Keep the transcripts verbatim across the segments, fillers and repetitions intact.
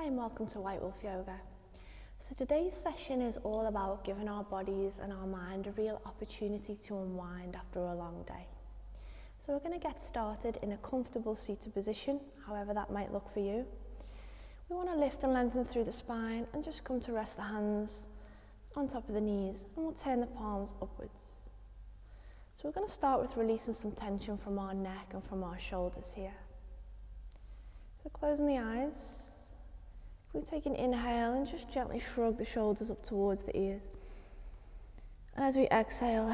Hi and welcome to White Wolf Yoga. So today's session is all about giving our bodies and our mind a real opportunity to unwind after a long day. So we're going to get started in a comfortable seated position, however that might look for you. We want to lift and lengthen through the spine and just come to rest the hands on top of the knees, and we'll turn the palms upwards. So we're going to start with releasing some tension from our neck and from our shoulders here. So closing the eyes. We take an inhale and just gently shrug the shoulders up towards the ears. And as we exhale,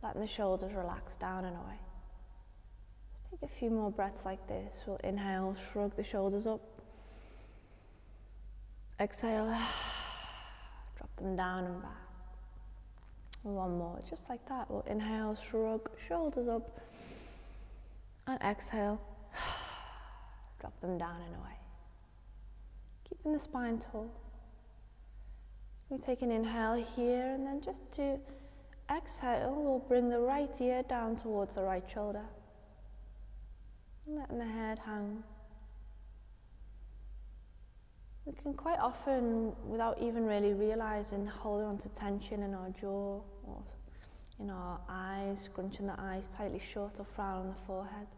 letting the shoulders relax down and away. Let's take a few more breaths like this. We'll inhale, shrug the shoulders up. Exhale, drop them down and back. And one more, just like that. We'll inhale, shrug, shoulders up. And exhale, drop them down and away. Keeping the spine tall. We take an inhale here, and then just to exhale, we'll bring the right ear down towards the right shoulder. Letting the head hang. We can quite often, without even really realizing, hold on to tension in our jaw or in our eyes, scrunching the eyes tightly shut or frown on the forehead.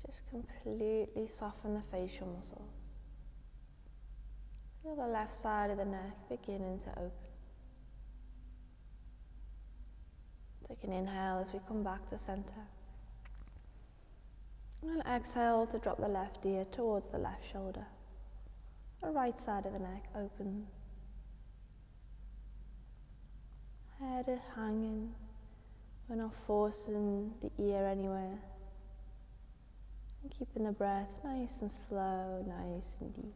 So just completely soften the facial muscles. Feel the left side of the neck beginning to open. Take an inhale as we come back to center. And exhale to drop the left ear towards the left shoulder. The right side of the neck opens. Head is hanging. We're not forcing the ear anywhere. And keeping the breath nice and slow, nice and deep.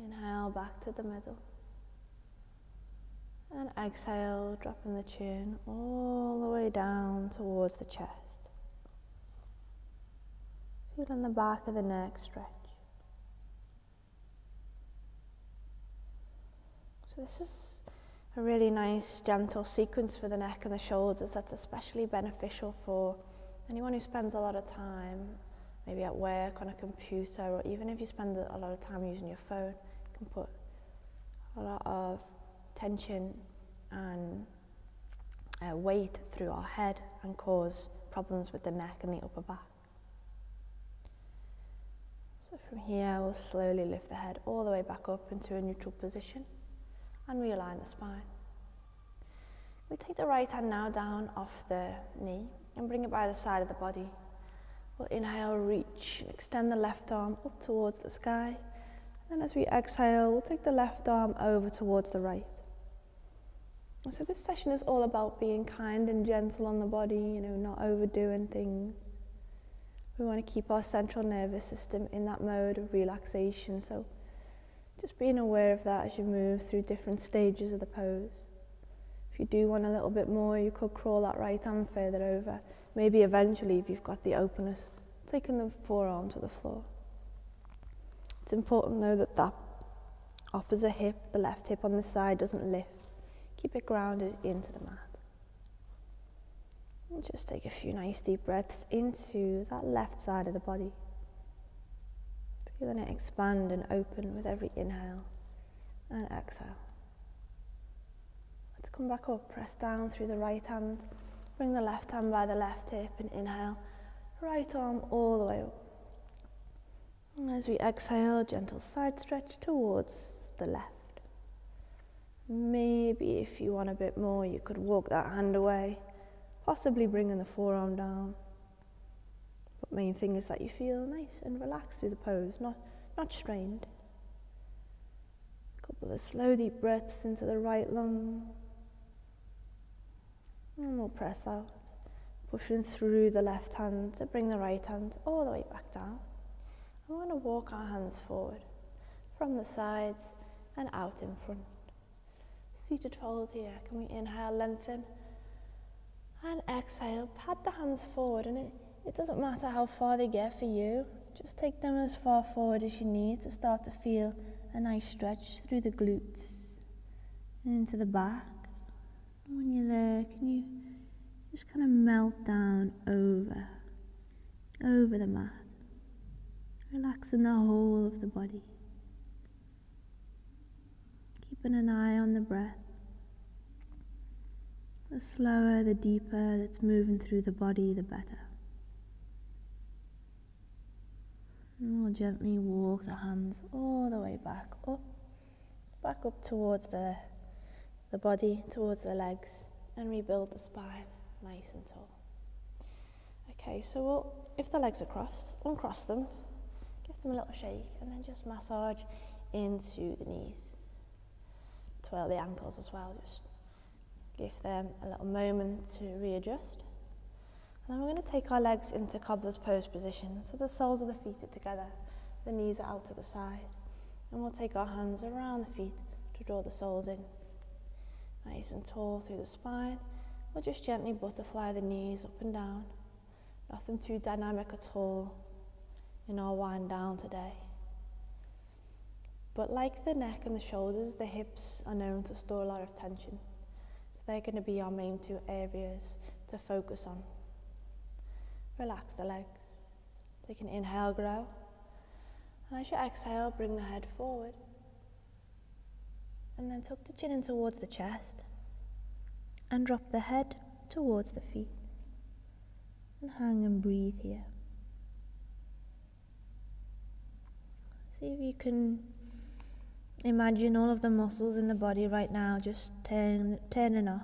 Inhale back to the middle, and exhale, dropping the chin all the way down towards the chest, feeling the back of the neck stretch. So this is a really nice gentle sequence for the neck and the shoulders that's especially beneficial for anyone who spends a lot of time maybe at work, on a computer, or even if you spend a lot of time using your phone, you can put a lot of tension and uh, weight through our head and cause problems with the neck and the upper back. So from here, we'll slowly lift the head all the way back up into a neutral position and realign the spine. We take the right hand now down off the knee and bring it by the side of the body. We'll inhale, reach, and extend the left arm up towards the sky. And then as we exhale, we'll take the left arm over towards the right. And so this session is all about being kind and gentle on the body, you know, not overdoing things. We want to keep our central nervous system in that mode of relaxation. So just being aware of that as you move through different stages of the pose. If you do want a little bit more, you could crawl that right arm further over. Maybe eventually, if you've got the openness, taking the forearm to the floor. It's important though that that opposite hip, the left hip on this side, doesn't lift. Keep it grounded into the mat. And just take a few nice deep breaths into that left side of the body. Feeling it expand and open with every inhale and exhale. Let's come back up, press down through the right hand. Bring the left hand by the left hip and inhale, right arm all the way up. And as we exhale, gentle side stretch towards the left. Maybe if you want a bit more, you could walk that hand away, possibly bringing the forearm down. But main thing is that you feel nice and relaxed through the pose, not, not strained. A couple of slow deep breaths into the right lung. And we'll press out, pushing through the left hand to bring the right hand all the way back down. And we're going to walk our hands forward from the sides and out in front. Seated fold here. Can we inhale, lengthen, and exhale, pad the hands forward. And it, it doesn't matter how far they get for you, just take them as far forward as you need to start to feel a nice stretch through the glutes and into the back. When you're there, can you just kind of melt down over over the mat, relaxing the whole of the body, keeping an eye on the breath. The slower, the deeper that's moving through the body, the better. And we'll gently walk the hands all the way back up, back up towards the, the body, towards the legs, and rebuild the spine nice and tall. Okay, so we'll, if the legs are crossed, uncross them, give them a little shake, and then just massage into the knees. Twirl the ankles as well, just give them a little moment to readjust. And then we're going to take our legs into cobbler's pose position. So the soles of the feet are together, the knees are out to the side. And we'll take our hands around the feet to draw the soles in. Nice and tall through the spine. We'll just gently butterfly the knees up and down. Nothing too dynamic at all in our wind down today. But like the neck and the shoulders, the hips are known to store a lot of tension. So they're going to be our main two areas to focus on. Relax the legs. Take an inhale, grow. And as you exhale, bring the head forward. And then tuck the chin in towards the chest. And drop the head towards the feet. And hang and breathe here. See if you can imagine all of the muscles in the body right now just turn, turning off.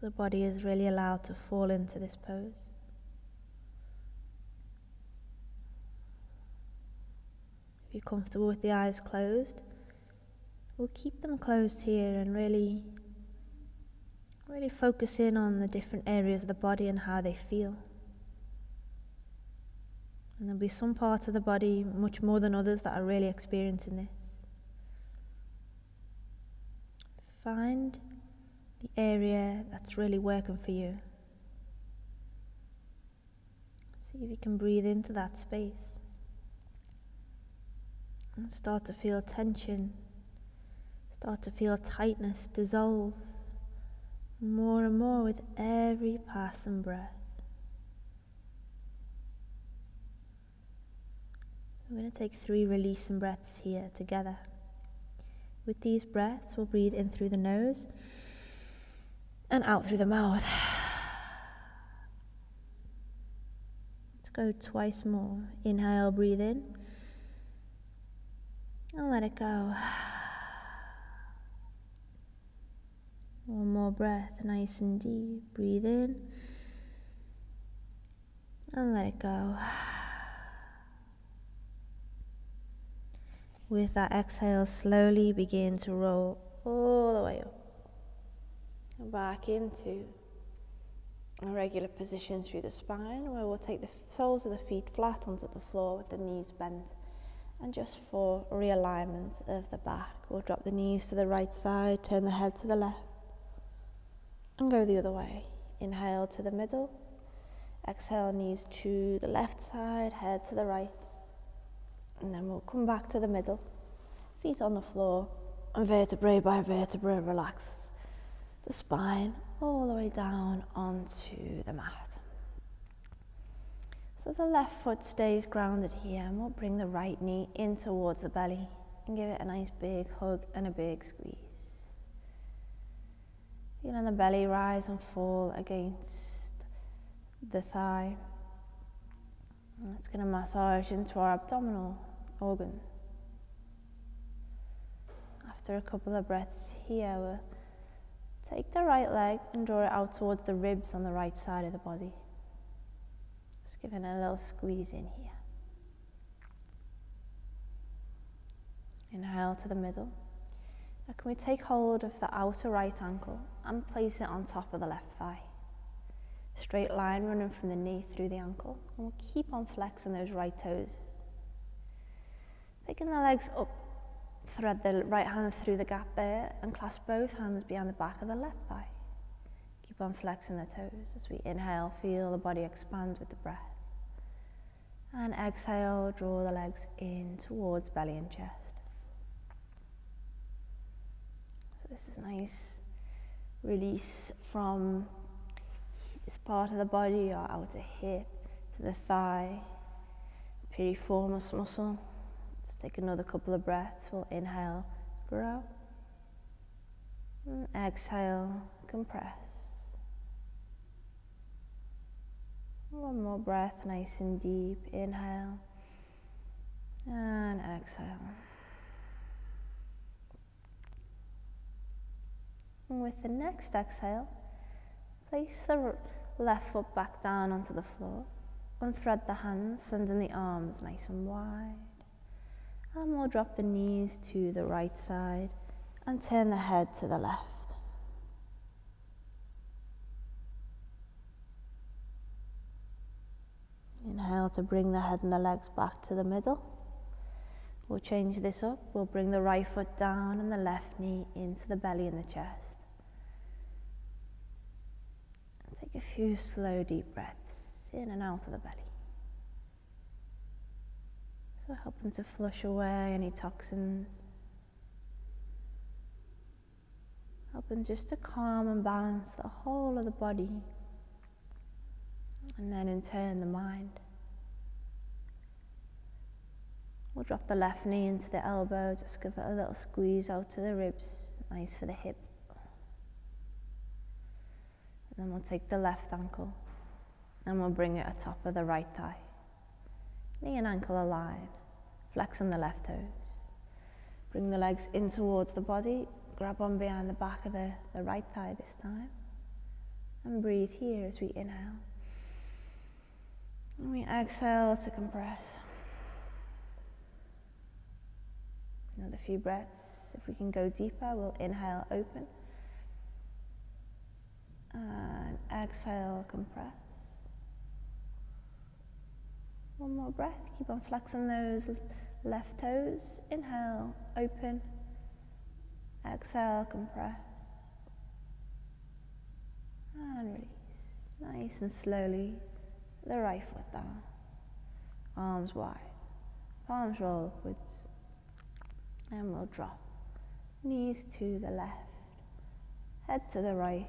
So the body is really allowed to fall into this pose. If you're comfortable with the eyes closed, we'll keep them closed here and really, really focus in on the different areas of the body and how they feel. And there'll be some parts of the body, much more than others, that are really experiencing this. Find the area that's really working for you. See if you can breathe into that space. And start to feel tension. Start to feel tightness dissolve more and more with every passing breath. We're going to take three releasing breaths here together. With these breaths, we'll breathe in through the nose and out through the mouth. Let's go twice more. Inhale, breathe in. And let it go. One more breath, nice and deep. Breathe in. And let it go. With that exhale, slowly begin to roll all the way up and back into a regular position through the spine, where we'll take the soles of the feet flat onto the floor with the knees bent. And just for realignment of the back, we'll drop the knees to the right side, turn the head to the left, and go the other way. Inhale to the middle, exhale, knees to the left side, head to the right. And then we'll come back to the middle, feet on the floor, and vertebrae by vertebrae relax the spine all the way down onto the mat. So the left foot stays grounded here, and we'll bring the right knee in towards the belly and give it a nice big hug and a big squeeze. Feeling the belly rise and fall against the thigh. And it's going to massage into our abdominal organ. After a couple of breaths here, we'll take the right leg and draw it out towards the ribs on the right side of the body. Just giving it a little squeeze in here. Inhale to the middle. Now can we take hold of the outer right ankle and place it on top of the left thigh? Straight line running from the knee through the ankle, and we'll keep on flexing those right toes. Picking the legs up, thread the right hand through the gap there and clasp both hands behind the back of the left thigh. Keep on flexing the toes. As we inhale, feel the body expand with the breath. And exhale, draw the legs in towards belly and chest. So this is nice release from this part of the body, your outer hip to the thigh, piriformis muscle. Let's take another couple of breaths. We'll inhale, grow, and exhale, compress. One more breath, nice and deep. Inhale and exhale. And with the next exhale, place the left foot back down onto the floor. Unthread the hands, sending the arms nice and wide. And we'll drop the knees to the right side and turn the head to the left. Inhale to bring the head and the legs back to the middle. We'll change this up. We'll bring the right foot down and the left knee into the belly and the chest. And take a few slow, deep breaths in and out of the belly. So helping to flush away any toxins. Helping just to calm and balance the whole of the body. And then in turn the mind. We'll drop the left knee into the elbow, just give it a little squeeze out to the ribs, nice for the hip. And then we'll take the left ankle and we'll bring it atop of the right thigh. Knee and ankle align, flexing the left toes. Bring the legs in towards the body, grab on behind the back of the, the right thigh this time. And breathe here as we inhale. And we exhale to compress. Another few breaths. If we can go deeper, we'll inhale, open. And exhale, compress. One more breath. Keep on flexing those left toes. Inhale, open. Exhale, compress. And release. Nice and slowly. The right foot down, arms wide, palms roll upwards, and we'll drop, knees to the left, head to the right.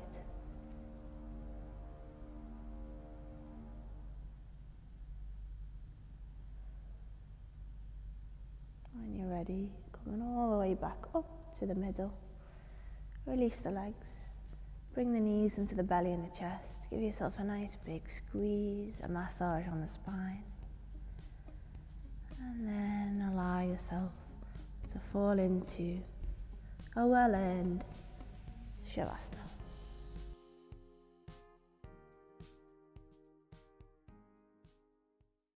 When you're ready, coming all the way back up to the middle, release the legs. Bring the knees into the belly and the chest. Give yourself a nice big squeeze, a massage on the spine. And then allow yourself to fall into a well-earned Shavasana.